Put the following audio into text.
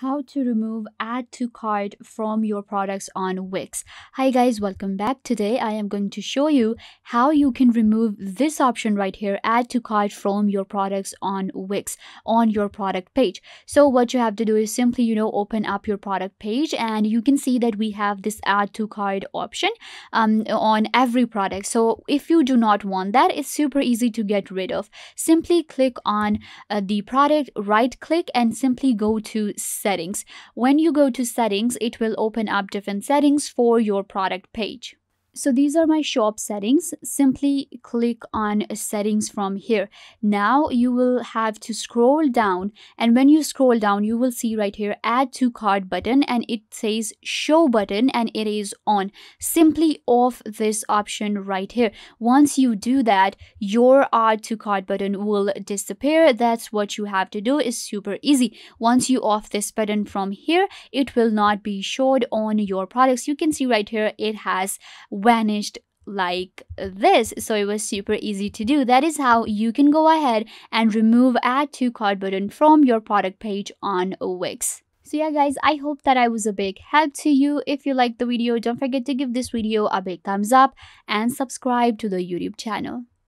How to remove add to cart from your products on Wix. Hi guys, welcome back. Today I am going to show you how you can remove this option right here, add to cart, from your products on Wix on your product page. So what you have to do is simply open up your product page, and you can see that we have this add to cart option on every product. So if you do not want that, it's super easy to get rid of. Simply click on the product, right click, and simply go to settings. When you go to settings, it will open up different settings for your product page. So these are my shop settings. Simply click on settings from here. Now you will have to scroll down, and when you scroll down, you will see right here add to cart button, and it says show button, and it is on. Simply off this option right here. Once you do that, your add to cart button will disappear. That's what you have to do. It's super easy. Once you off this button from here, it will not be showed on your products. You can see right here it has vanished like this. So it was super easy to do. That is how you can go ahead and remove add to cart button from your product page on Wix. So yeah guys, I hope that I was a big help to you. If you liked the video, don't forget to give this video a big thumbs up and subscribe to the YouTube channel.